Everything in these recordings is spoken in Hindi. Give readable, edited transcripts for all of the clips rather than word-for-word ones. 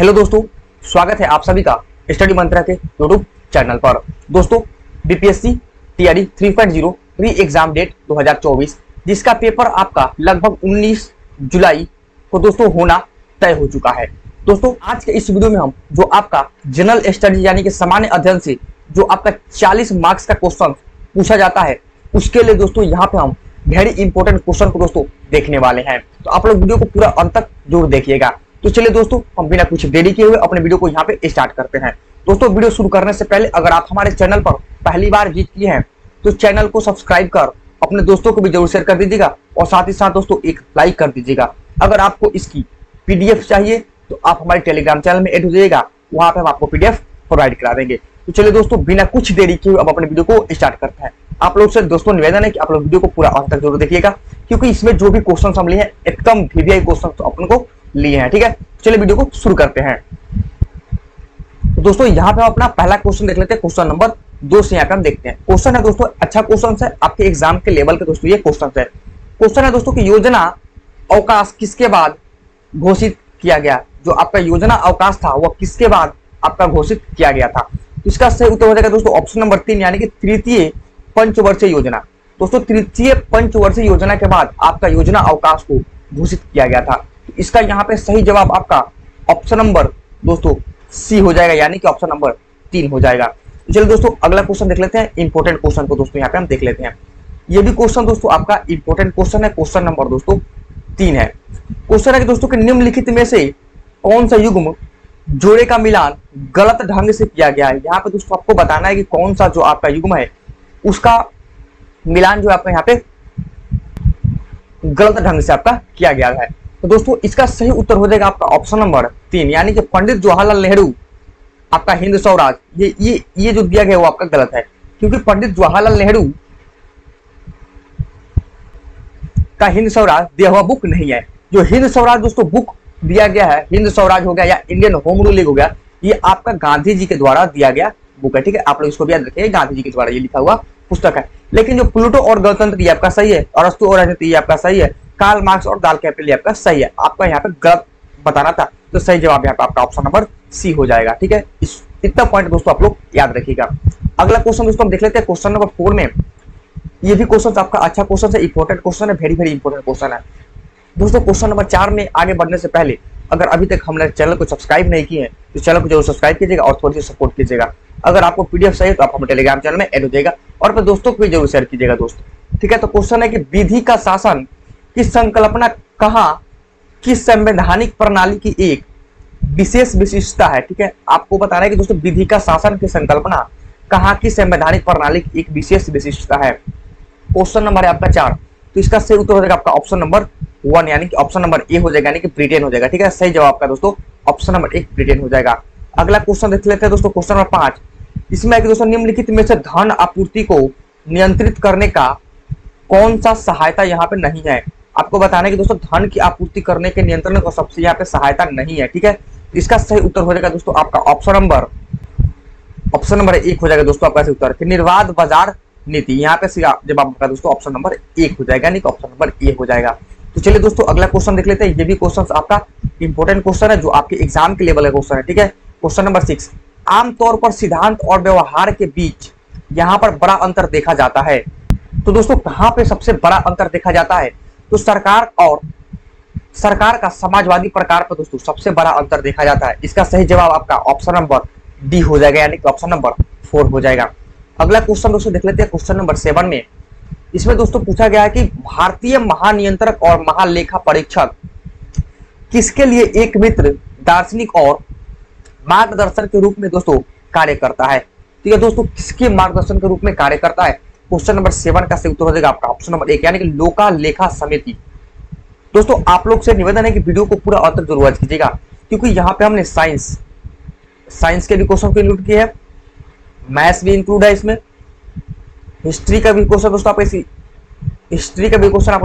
हेलो दोस्तों, स्वागत है आप सभी का स्टडी मंत्रा के यूट्यूब चैनल पर। दोस्तों, बीपीएससी टीआरडी 3.0 री एग्जाम डेट 2024, जिसका पेपर आपका लगभग 19 जुलाई को दोस्तों होना तय हो चुका है। दोस्तों, आज के इस वीडियो में हम जो आपका जनरल स्टडी यानी कि सामान्य अध्ययन से जो आपका 40 मार्क्स का क्वेश्चन पूछा जाता है, उसके लिए दोस्तों यहाँ पे हम वेरी इंपॉर्टेंट क्वेश्चन को दोस्तों देखने वाले हैं। तो आप लोग वीडियो को पूरा अंत तक जरूर देखिएगा। तो चलिए दोस्तों, हम बिना कुछ देरी किए हुए अपने वीडियो को यहाँ पे स्टार्ट करते हैं। दोस्तों, वीडियो शुरू करने से पहले अगर आप हमारे चैनल पर पहली बार विजिट किए हैं तो चैनल को सब्सक्राइब कर अपने दोस्तों को भी जरूर शेयर कर दीजिएगा और साथ ही साथ दोस्तों एक लाइक कर दीजिएगा। अगर आपको इसकी पीडीएफ चाहिए तो आप हमारे टेलीग्राम चैनल में ऐड हो जाइएगा, वहाँ पे हम आपको पीडीएफ प्रोवाइड करा देंगे। तो चलिए दोस्तों, बिना कुछ देरी किए अब अपने वीडियो को स्टार्ट करते हैं। आप लोग से दोस्तों निवेदन है कि आप लोग वीडियो को पूरा अंत तक जरूर देखिएगा, क्योंकि इसमें जो भी क्वेश्चन हम लिए हैं एकदम वीवीआई क्वेश्चन अपन को लिए हैं, ठीक है। चलिए वीडियो को शुरू करते हैं। दोस्तों, यहाँ पे हम अपना पहला क्वेश्चन देख लेते हैं, क्वेश्चन नंबर 2 से यहाँ पे हम देखते हैं। क्वेश्चन है दोस्तों, अच्छा क्वेश्चन है, आपके एग्जाम के लेवल के दोस्तों ये क्वेश्चन है। क्वेश्चन है दोस्तों कि योजना अवकाश किसके बाद घोषित किया गया? जो आपका योजना अवकाश था वह किसके बाद आपका घोषित किया गया था? इसका सही उत्तर हो जाएगा दोस्तों ऑप्शन नंबर 3, यानी कि तृतीय पंचवर्षीय योजना। दोस्तों, तृतीय पंचवर्षीय योजना के बाद आपका योजना अवकाश को घोषित किया गया था। तो इसका यहाँ पे सही जवाब आपका ऑप्शन नंबर दोस्तों सी हो जाएगा, यानी कि ऑप्शन नंबर 3 हो जाएगा। चलिए दोस्तों, अगला क्वेश्चन देख लेते हैं। इंपोर्टेंट क्वेश्चन को दोस्तों यहाँ पे हम देख लेते हैं। ये भी क्वेश्चन दोस्तों आपका इंपोर्टेंट क्वेश्चन है, क्वेश्चन नंबर दोस्तों 3 है। क्वेश्चन है कि दोस्तों निम्नलिखित में से कौन सा युग्म जोड़े का मिलान गलत ढंग से किया गया है? यहाँ पे दोस्तों आपको बताना है कि कौन सा जो आपका युग्म है उसका मिलान जो आपका यहाँ पे गलत ढंग से आपका किया गया है। तो दोस्तों, इसका सही उत्तर हो जाएगा आपका ऑप्शन नंबर 3, यानी कि पंडित जवाहरलाल नेहरू आपका हिंद स्वराज ये जो दिया गया वो आपका गलत है, क्योंकि पंडित जवाहरलाल नेहरू का हिंद स्वराज दिया हुआ बुक नहीं है। जो हिंद स्वराज दोस्तों बुक दिया गया है, हिंद स्वराज हो गया या इंडियन होम रूल लीग हो गया, ये आपका गांधी जी के द्वारा दिया गया बुक है, ठीक है। आप लोग इसको भी याद रखिए, गांधी जी के द्वारा ये लिखा हुआ पुस्तक है। लेकिन जो प्लूटो और गणतंत्र ये आपका सही है, और अस्तु और राजनीति ये आपका सही है, कार्ल मार्क्स और दाल कैपिटल आपका सही है। आपका यहाँ पे गलत बताना था, तो सही जवाब यहाँ पे आपका ऑप्शन नंबर सी हो जाएगा, ठीक है। इतना पॉइंट दोस्तों आप लोग याद रखिएगा। अगला क्वेश्चन दोस्तों हम देख लेते हैं, क्वेश्चन नंबर 4 में। ये भी क्वेश्चन आपका अच्छा क्वेश्चन है, इंपॉर्टेंट क्वेश्चन है, वेरी वेरी इंपॉर्टेंट क्वेश्चन है दोस्तों। क्वेश्चन नंबर 4 में आगे बढ़ने से पहले अगर अभी तक हमने चैनल को सब्सक्राइब नहीं किए हैं तो चैनल को जरूर सब्सक्राइब कीजिएगा और थोड़ी सी सपोर्ट कीजिएगा। अगर आपको पीडीएफ चाहिए तो आप हमारे टेलीग्राम चैनल में ऐड हो जाएगा और अपने दोस्तों को भी जरूर शेयर कीजिएगा दोस्तों, ठीक है। तो क्वेश्चन है कि विधि का शासन की संकल्पना कहाँ की संवैधानिक प्रणाली की एक विशेष विशिष्टता है, ठीक है। आपको बताना है कि दोस्तों विधि का शासन की संकल्पना कहाँ की संवैधानिक प्रणाली की एक विशेष विशिष्टता है। क्वेश्चन नंबर है आपका 4, तो इसका सही उत्तर हो जाएगा आपका ऑप्शन नंबर 1, यानी कि ऑप्शन नंबर ए हो जाएगा, यानी कि ब्रिटेन हो जाएगा, ठीक है। सही जवाब आपका दोस्तों ऑप्शन नंबर 1 ब्रिटेन हो जाएगा। अगला क्वेश्चन देख लेते हैं दोस्तों, क्वेश्चन नंबर 5। इसमें है कि दोस्तों निम्नलिखित में से धन आपूर्ति को नियंत्रित करने का कौन सा सहायता यहाँ पे नहीं है? आपको बताना है कि दोस्तों धन की आपूर्ति करने के नियंत्रण को सबसे यहाँ पे सहायता नहीं है, ठीक है। इसका सही उत्तर हो जाएगा दोस्तों आपका ऑप्शन नंबर 1 हो जाएगा दोस्तों आपका सही उत्तर, निर्वाध बाजार नीति। यहाँ पे जब आपका दोस्तों ऑप्शन नंबर 1 हो जाएगा, यानी कि ऑप्शन नंबर ए हो जाएगा। तो चलिए दोस्तों, अगला क्वेश्चन देख लेते हैं। ये भी क्वेश्चन आपका इंपॉर्टेंट क्वेश्चन है, जो आपके एग्जाम के लेवल का क्वेश्चन है, ठीक है। क्वेश्चन नंबर 6, आमतौर पर सिद्धांत और व्यवहार के बीच यहाँ पर बड़ा अंतर देखा जाता है। तो दोस्तों कहाँ पे सबसे बड़ा अंतर देखा जाता है? तो सरकार का समाजवादी प्रकार पर दोस्तों सबसे बड़ा अंतर देखा जाता है। इसका सही जवाब आपका ऑप्शन नंबर डी हो जाएगा, यानी कि ऑप्शन नंबर 4 हो जाएगा। अगला क्वेश्चन दोस्तों देख लेते हैं, क्वेश्चन नंबर 7 में। इसमें दोस्तों पूछा गया है कि भारतीय महानियंत्रक और महालेखा परीक्षक किसके लिए एक मित्र, दार्शनिक और मार्गदर्शन के रूप में दोस्तों कार्य करता है? तो यह दोस्तों किसके मार्गदर्शन के रूप में कार्य करता है? क्वेश्चन नंबर 7 का सही उत्तर हो जाएगा आपका ऑप्शन नंबर 1, यानी कि लोका लेखा समिति। दोस्तों आप लोग से निवेदन है कि वीडियो को पूरा अंत तक जरूर वॉच कीजिएगा, क्योंकि यहाँ पे हमने साइंस के भी क्वेश्चन को इंक्लूड किया है, मैथ्स भी इंक्लूड है इसमें, हिस्ट्री का भी क्वेश्चन दोस्तों आपका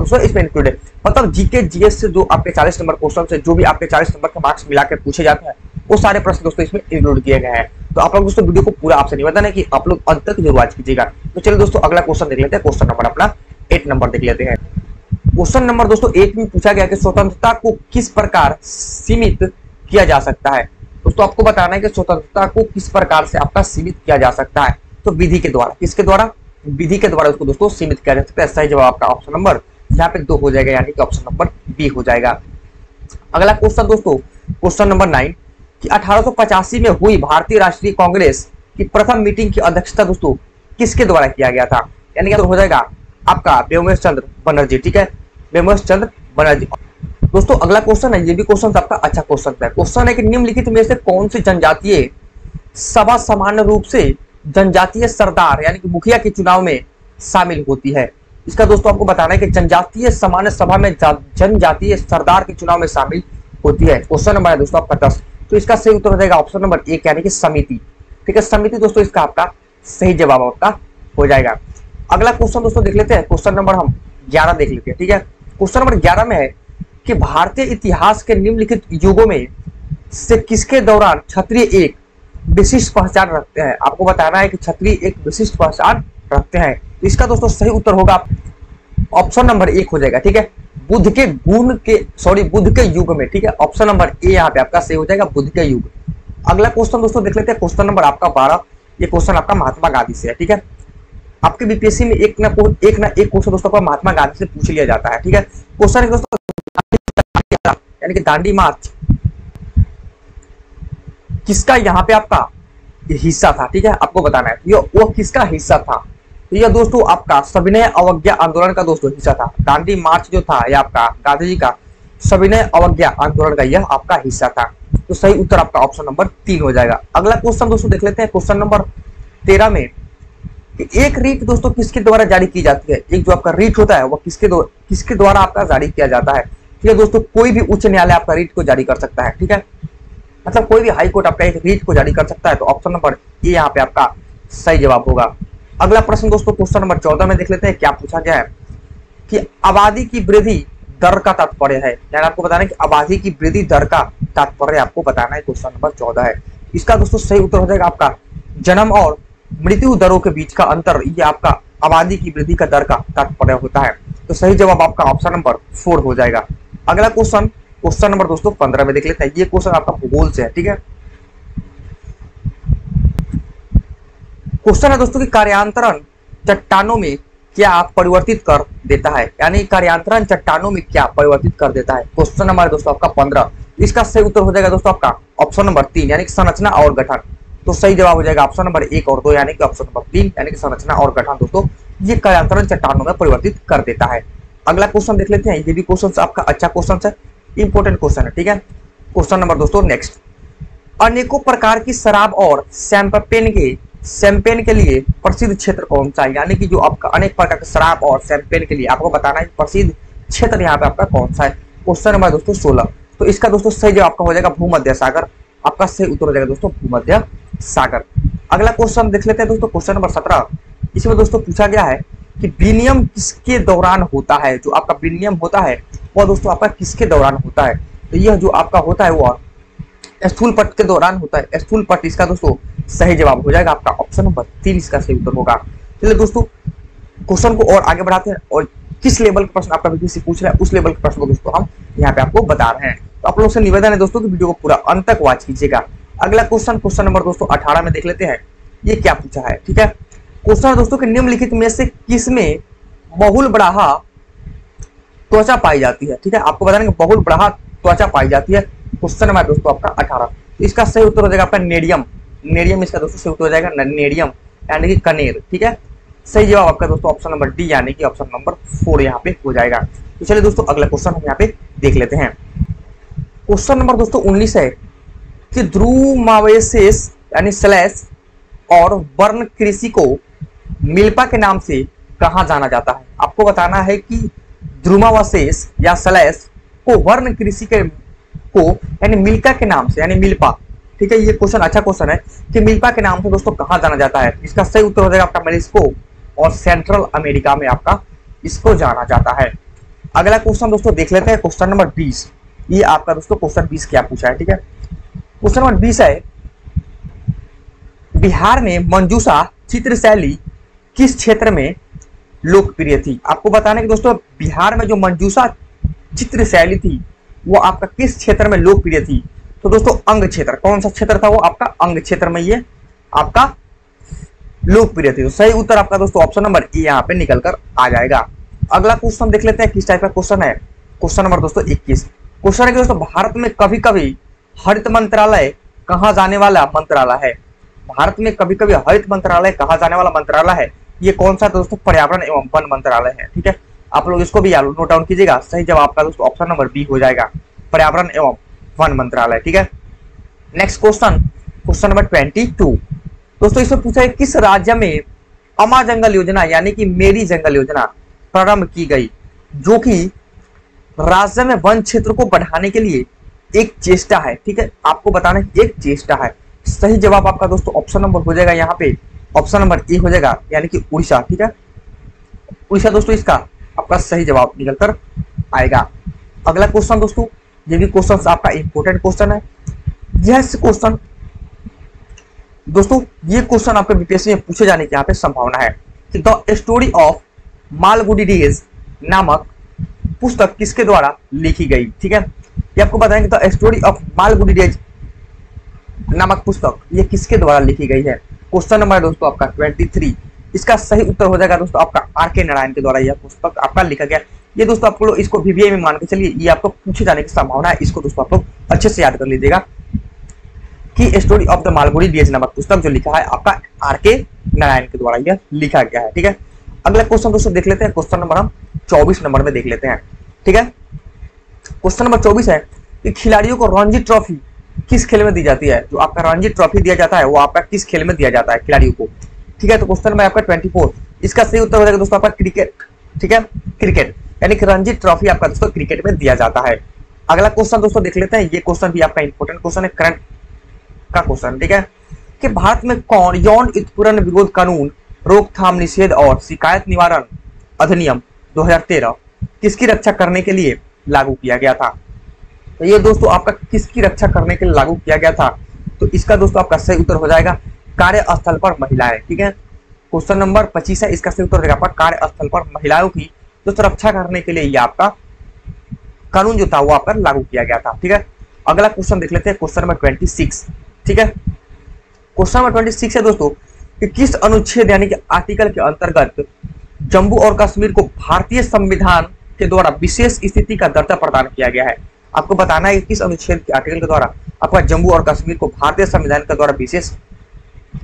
दोस्तों इसमें इंक्लूड है। मतलब जीके जीएस से जो आपके 40 नंबर क्वेश्चन से जो भी आपके 40 नंबर के मार्क्स मिला के पूछे जाते हैं, वो सारे प्रश्न दोस्तों इसमें इंक्लूड किए गए हैं। तो आप लोग दोस्तों वीडियो को पूरा आपसे निवेदन है कि आप लोग अंत तक जरूर वॉच कीजिएगा। तो चलिए दोस्तों, अगला क्वेश्चन देख लेते हैं, क्वेश्चन नंबर अपना 8 नंबर देख लेते हैं। क्वेश्चन नंबर दोस्तों 8 में पूछा गया कि स्वतंत्रता को किस प्रकार सीमित किया जा सकता है? दोस्तों आपको बताना है कि स्वतंत्रता को किस प्रकार से आपका सीमित किया जा सकता है, तो विधि के द्वारा। किसके द्वारा? विधि के द्वारा उसको दोस्तों सीमित किया जा सकता है। सही जवाब आपका ऑप्शन नंबर यहाँ पे 2 हो जाएगा, यानी कि ऑप्शन नंबर बी हो जाएगा। अगला क्वेश्चन दोस्तों, क्वेश्चन नंबर 9 कि 1885 में हुई भारतीय राष्ट्रीय कांग्रेस की प्रथम मीटिंग की अध्यक्षता दोस्तों किसके द्वारा किया गया था, यानी क्या हो जाएगा आपका व्योमेश चंद्र बनर्जी। ठीक है, व्योमेश चंद्र बनर्जी। दोस्तों अगला क्वेश्चन है, ये भी क्वेश्चन आपका अच्छा क्वेश्चन है। क्वेश्चन है कि निम्नलिखित में से कौन सी जनजातीय सभा सामान्य रूप से जनजातीय सरदार यानी कि मुखिया के चुनाव में शामिल होती है। इसका दोस्तों आपको बताना है कि जनजातीय सामान्य सभा में जनजातीय सरदार के चुनाव में शामिल होती है। क्वेश्चन नंबर है दोस्तों आपका 10, तो इसका सही उत्तर हो जाएगा ऑप्शन नंबर 1 यानी कि समिति। ठीक है, समिति दोस्तों इसका आपका सही जवाब आपका हो जाएगा। अगला क्वेश्चन दोस्तों देख लेते हैं, क्वेश्चन नंबर हम 11 देख लेते हैं। ठीक है, क्वेश्चन नंबर 11 में है कि भारतीय इतिहास के निम्नलिखित युगों में से किसके दौरान क्षत्रिय एक विशिष्ट पहचान रखते हैं। आपको बताना है कि क्षत्रिय एक विशिष्ट पहचान रखते हैं। इसका दोस्तों सही उत्तर होगा ऑप्शन नंबर 1 हो जाएगा। ठीक है, बुद्ध के युग में। ठीक है, ऑप्शन नंबर ए यहाँ पे आपका सही हो जाएगा, बुद्ध के युग। अगला क्वेश्चन दोस्तों देख लेते हैं, क्वेश्चन नंबर आपका 12। ये क्वेश्चन आपका महात्मा गांधी से है। ठीक है, आपके बीपीएससी में एक ना एक क्वेश्चन दोस्तों आपका महात्मा गांधी से पूछ लिया जाता है। ठीक है, क्वेश्चन है दोस्तों यानी कि दांडी मार्च किसका यहाँ पे आपका हिस्सा था। ठीक है, आपको बताना है ये वो किसका हिस्सा था। यह दोस्तों आपका सविनय अवज्ञा आंदोलन का दोस्तों हिस्सा था। दांडी मार्च जो था यह आपका गांधी जी का सविनय अवज्ञा आंदोलन का यह आपका हिस्सा था। तो सही उत्तर आपका ऑप्शन नंबर 3 हो जाएगा। अगला क्वेश्चन दोस्तों देख लेते हैं, क्वेश्चन नंबर 13 में कि एक रीट दोस्तों किसके द्वारा जारी की जाती है। एक जो आपका रीट होता है वह किसके द्वारा आपका जारी किया जाता है। ठीक है दोस्तों, कोई भी उच्च न्यायालय आपका रीट को जारी कर सकता है। ठीक है, मतलब कोई भी हाई कोर्ट आपका एक रीट को जारी कर सकता है। तो ऑप्शन नंबर ए यहाँ पे आपका सही जवाब होगा। अगला प्रश्न दोस्तों क्वेश्चन नंबर 14 में देख लेते हैं, क्या पूछा गया है कि आबादी की वृद्धि दर का तात्पर्य है। यानी आपको बताना है कि आबादी की वृद्धि दर का तात्पर्य आपको बताना है। क्वेश्चन नंबर 14 है। इसका दोस्तों सही उत्तर हो जाएगा आपका जन्म और मृत्यु दरों के बीच का अंतर, ये आपका आबादी की वृद्धि का दर का तात्पर्य होता है। तो सही जवाब आपका ऑप्शन नंबर 4 हो जाएगा। अगला क्वेश्चन, क्वेश्चन नंबर दोस्तों 15 में देख लेते हैं। ये क्वेश्चन आपका भूगोल से है। ठीक है, क्वेश्चन है दोस्तों कि कार्यांतरण चट्टानों में क्या परिवर्तित कर देता है, यानी कार्यांतरण चट्टानों में क्या परिवर्तित कर देता है। क्वेश्चन नंबर दोस्तों आपका 15। इसका सही उत्तर हो जाएगा दोस्तों आपका ऑप्शन नंबर 3 यानी कि संरचना और गठन। तो सही जवाब हो जाएगा ऑप्शन नंबर 1 और 2 यानी कि ऑप्शन नंबर 3 यानी कि संरचना और गठन दोस्तों ये कार्यांतरण चट्टानों में परिवर्तित कर देता है। अगला क्वेश्चन देख लेते हैं, ये भी क्वेश्चन आपका अच्छा क्वेश्चन है, इंपोर्टेंट क्वेश्चन है। ठीक है, क्वेश्चन नंबर दोस्तों नेक्स्ट, अनेकों प्रकार की शराब और शैंपेन के लिए प्रसिद्ध क्षेत्र कौन सा है, यानी कि जो आपका अनेक प्रकार के शराब और शैंपेन के लिए आपको बताना है प्रसिद्ध क्षेत्र यहाँ पे आपका कौन सा है। क्वेश्चन नंबर दोस्तों 16, तो इसका दोस्तों सही जवाब आपका हो जाएगा भूमध्य सागर। आपका सही उत्तर हो जाएगा दोस्तों भूमध्य सागर। अगला क्वेश्चन देख लेते हैं दोस्तों, क्वेश्चन नंबर 17। इसमें दोस्तों पूछा गया है कि विनियम किसके दौरान होता है। जो आपका विनियम होता है वह दोस्तों आपका किसके दौरान होता है। तो यह जो आपका होता है वह स्थूल पट के दौरान होता है, स्थूल पट। इसका दोस्तों सही जवाब हो जाएगा आपका ऑप्शन नंबर 3 इसका सही उत्तर होगा। चलिए दोस्तों क्वेश्चन को और आगे बढ़ाते हैं, और किस लेवल का प्रश्न आपका बीपीएससी पूछ रहा है उस लेवल के प्रश्न को दोस्तों हम यहाँ पे आपको बता रहे हैं। तो आप लोगों से निवेदन है दोस्तों कि वीडियो को पूरा अंत तक वॉच कीजिएगा। अगला क्वेश्चन, क्वेश्चन नंबर दोस्तों 18 में देख लेते हैं, ये क्या पूछा है। ठीक है, क्वेश्चन है दोस्तों कि निम्नलिखित में से किसमें बहुल ब्राहा त्वचा पाई जाती है। ठीक है, आपको बताना कि बहुल ब्राहा त्वचा पाई जाती है। क्वेश्चन नंबर दोस्तों आपका 18, इसका सही उत्तर हो जाएगा आपका नेडियम। नेडियम इसका दोस्तों सही उत्तर हो जाएगा, नेडियम यानी कि कनेर। ठीक है, सही जवाब आपका दोस्तों ऑप्शन नंबर डी यानी कि ऑप्शन नंबर 4 यहाँ पे हो जाएगा। तो चलिए दोस्तों अगला क्वेश्चन हम यहाँ पे देख लेते हैं। क्वेश्चन नंबर दोस्तों 19 है कि ध्रुमावशेष यानी स्लैश और वर्ण कृषि को मिल्पा के नाम से कहाँ जाना जाता है। आपको बताना है कि ध्रुमावशेष या स्लैश को वर्ण कृषि के को यानी मिल्का के नाम से यानी मिल्पा। ठीक है, ये क्वेश्चन अच्छा क्वेश्चन है कि मिल्पा के नाम से दोस्तों कहाँ जाना जाता है। इसका सही उत्तर हो जाएगा आपका मेक्सिको और सेंट्रल अमेरिका में आपका इसको जाना जाता है। अगला क्वेश्चन दोस्तों देख लेते हैं, क्वेश्चन नंबर 20। ये आपका दोस्तों क्वेश्चन 20 क्या पूछा है। ठीक है, क्वेश्चन नंबर 20 है, बिहार में मंजूसा चित्रशैली किस क्षेत्र में लोकप्रिय थी। आपको बताना है कि दोस्तों बिहार में जो मंजूसा चित्रशैली थी वो आपका किस क्षेत्र में लोकप्रिय थी। तो दोस्तों अंग क्षेत्र कौन सा क्षेत्र था वो आपका अंग क्षेत्र में ये आपका लोकप्रिय थी। तो सही उत्तर आपका दोस्तों ऑप्शन नंबर ए यहाँ पे निकल कर आ जाएगा। अगला क्वेश्चन देख लेते हैं किस टाइप का क्वेश्चन है। क्वेश्चन नंबर दोस्तों 21 क्वेश्चन है कि दोस्तों भारत में कभी कभी हरित मंत्रालय कहा जाने वाला मंत्रालय है। भारत में कभी कभी हरित मंत्रालय कहा जाने वाला मंत्रालय है ये कौन सा दोस्तों पर्यावरण एवं वन मंत्रालय है। ठीक है आप लोग इसको भी नोट डाउन कीजिएगा। सही जवाब आपका दोस्तों ऑप्शन नंबर बी हो जाएगा पर्यावरण एवं वन मंत्रालय। ठीक है नेक्स्ट क्वेश्चन क्वेश्चन नंबर 22 दोस्तों इसमें पूछा है किस राज्य में अमा जंगल योजना यानी कि मेरी जंगल योजना प्रारंभ की गई जो कि राज्य में वन क्षेत्र को बढ़ाने के लिए एक चेष्टा है। ठीक है आपको बताना है एक चेष्टा है। सही जवाब आपका दोस्तों ऑप्शन नंबर हो जाएगा यहाँ पे ऑप्शन नंबर ए हो जाएगा यानी कि उड़ीसा। ठीक है उड़ीसा दोस्तों इसका आपका सही जवाब निकल कर आएगा। अगला क्वेश्चन दोस्तों ये भी क्वेश्चन आपका इंपोर्टेंट क्वेश्चन है। यह क्वेश्चन दोस्तों ये क्वेश्चन आपके बीपीएससी में पूछे जाने की यहाँ पे संभावना है कि द स्टोरी ऑफ मालगुडीडेज नामक पुस्तक किसके द्वारा लिखी गई। ठीक है ये आपको बताएंगे द स्टोरी ऑफ मालगुडीडेज नामक पुस्तक ये किसके द्वारा लिखी गई है। क्वेश्चन नंबर दोस्तों आपका 23 इसका सही उत्तर हो जाएगा दोस्तों आपका आर के नारायण के द्वारा यह पुस्तक आपका लिखा गया। ये दोस्तों आप लोग इसको वीवीआई में मान के चलिए ये आपको पूछे जाने की संभावना है। इसको दोस्तों आप लोग अच्छे से याद कर लीजिएगा कि स्टोरी ऑफ द मालगुडीडेज नामक पुस्तक जो लिखा है आपका आर के नारायण के द्वारा यह लिखा गया है। ठीक है अगला क्वेश्चन दोस्तों देख लेते हैं। क्वेश्चन नंबर हम 24 नंबर में देख लेते हैं। ठीक है क्वेश्चन नंबर 24 है कि खिलाड़ियों को रणजी ट्रॉफी किस खेल में दी जाती है। जो आपका रणजी ट्रॉफी दिया जाता है वो आपका किस खेल में दिया जाता है खिलाड़ियों को। ठीक है तो क्वेश्चन नंबर आपका 24 इसका सही उत्तर हो जाएगा दोस्तों आपका क्रिकेट। ठीक है क्रिकेट यानी कि रणजी ट्रॉफी आपका दोस्तों क्रिकेट में दिया जाता है। अगला क्वेश्चन दोस्तों देख लेते हैं। ये क्वेश्चन भी आपका इंपोर्टेंट क्वेश्चन है करंट का क्वेश्चन। ठीक है कि भारत में कौन यौन उत्पीड़न विरोध कानून रोकथाम निषेध और शिकायत निवारण अधिनियम 2013 किसकी रक्षा करने के लिए लागू किया गया था। तो ये दोस्तों आपका किसकी रक्षा करने के लिए लागू किया गया था तो इसका दोस्तों आपका सही उत्तर हो जाएगा कार्यस्थल पर महिलाएं। ठीक है क्वेश्चन नंबर 25 है इसका सही उत्तर हो जाएगा आपका कार्यस्थल पर महिलाओं की तो सुरक्षा करने के लिए ये आपका कानून जो था वो आपका लागू किया गया था। ठीक है अगला क्वेश्चन देख लेते हैं। क्वेश्चन नंबर 26 ठीक है क्वेश्चन नंबर 26 है दोस्तों कि किस अनुच्छेद यानी कि आर्टिकल के अंतर्गत जम्मू और कश्मीर को भारतीय संविधान के द्वारा विशेष स्थिति का दर्जा प्रदान किया गया है। आपको बताना है किस अनुच्छेद के आर्टिकल के द्वारा आपका जम्मू और कश्मीर को भारतीय संविधान के द्वारा विशेष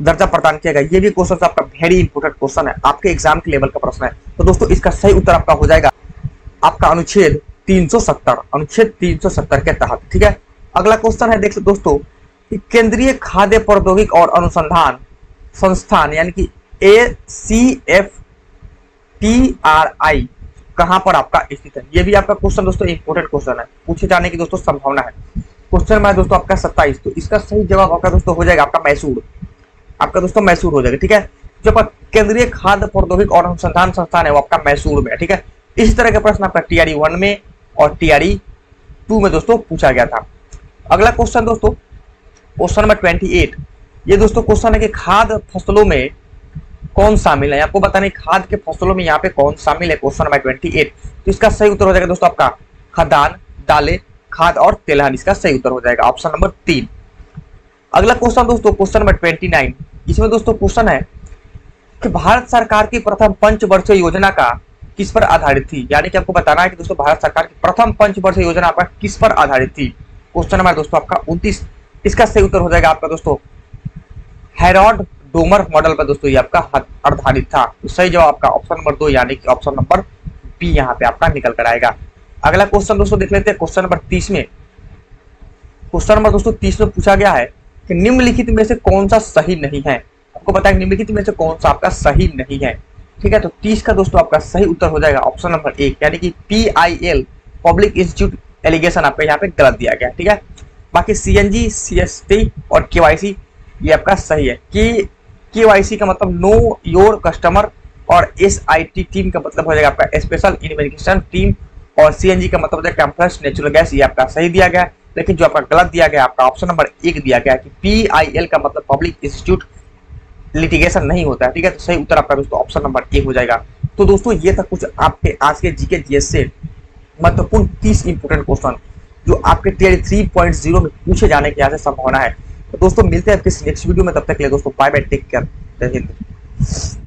दर्जा प्रदान किया गया। ये भी क्वेश्चन आपका वेरी इंपोर्टेंट क्वेश्चन है आपके एग्जाम के लेवल का प्रश्न है। तो दोस्तों इसका सही उत्तर आपका हो जाएगा आपका अनुच्छेद 370 अनुच्छेद 370 के तहत। ठीक है अगला क्वेश्चन है देख लो दोस्तों कि केंद्रीय खाद्य प्रौद्योगिकी और अनुसंधान संस्थान यानी कि ACFTRI कहां पर आपका स्थित है। ये भी आपका क्वेश्चन दोस्तों इंपोर्टेंट क्वेश्चन है पूछे जाने की दोस्तों संभावना है। क्वेश्चन नंबर दोस्तों आपका 27 तो इसका सही जवाब आपका दोस्तों हो जाएगा आपका मैसूर। आपका दोस्तों मैसूर हो जाएगा। ठीक है जो आपका केंद्रीय खाद्य प्रौद्योगिकी और अनुसंधान संस्थान है वो आपका मैसूर में है। ठीक है इसी तरह के प्रश्न आपका TRD 1 में और TRD 2 में दोस्तों पूछा गया था। अगला क्वेश्चन दोस्तों क्वेश्चन नंबर 28 ये दोस्तों क्वेश्चन है कि खाद्य फसलों में कौन शामिल है। आपको बताने खाद के फसलों में यहाँ पे कौन शामिल है क्वेश्चन नंबर 28 तो इसका सही उत्तर हो जाएगा दोस्तों आपका खाद्यान्न दालें खाद और तेलहन इसका सही उत्तर हो जाएगा ऑप्शन नंबर 3। अगला क्वेश्चन दोस्तों क्वेश्चन नंबर 29 इसमें दोस्तों क्वेश्चन है कि भारत सरकार की प्रथम पंचवर्षीय योजना का किस पर आधारित थी। यानी कि आपको बताना है कि दोस्तों भारत सरकार की प्रथम पंचवर्षीय योजना आपका किस पर आधारित थी। क्वेश्चन नंबर दोस्तों आपका 29 इसका सही उत्तर हो जाएगा आपका दोस्तों हेरोड डोमर मॉडल पर दोस्तों ये आपका आधारित था। तो सही जवाब आपका ऑप्शन नंबर 2 यानी कि ऑप्शन नंबर बी यहाँ पे आपका निकल कर आएगा। अगला क्वेश्चन दोस्तों देख लेते हैं। क्वेश्चन नंबर 30 में क्वेश्चन नंबर दोस्तों 30 में पूछा गया है कि निम्नलिखित में से कौन सा सही नहीं है। आपको पता है निम्नलिखित में से कौन सा आपका सही नहीं है। ठीक है तो 30 का दोस्तों आपका सही उत्तर हो जाएगा ऑप्शन नंबर 1 यानी कि PIL पब्लिक इंस्टीट्यूट एलिगेशन आपका यहाँ पे गलत दिया गया। ठीक है बाकी CNG CST और KYC ये आपका सही है। केवाईसी का मतलब नो योर कस्टमर और एसआईटी टीम का मतलब हो जाएगा आपका स्पेशल इन्वेस्टिगेशन टीम और सीएनजी का मतलब हो जाएगा कंप्रेस्ड नेचुरल गैस ये आपका सही दिया गया है। लेकिन जो आपका गलत दिया गया आपका ऑप्शन नंबर 1 दिया गया है कि PIL का मतलब पब्लिक इंस्टीट्यूट लिटिगेशन नहीं होता है। ठीक है तो सही उत्तर आपका दोस्तों ऑप्शन नंबर A हो जाएगा। तो दोस्तों ये था कुछ आपके आज के GK GS से महत्वपूर्ण 30 इंपोर्टेंट क्वेश्चन जो आपके टीआरडी 3.0 में पूछे जाने की यहाँ से संभावना है। तो दोस्तों मिलते हैं आपके नेक्स्ट वीडियो में, तब तक के लिए दोस्तों बाय बाय, टेक केयर, जय हिंद।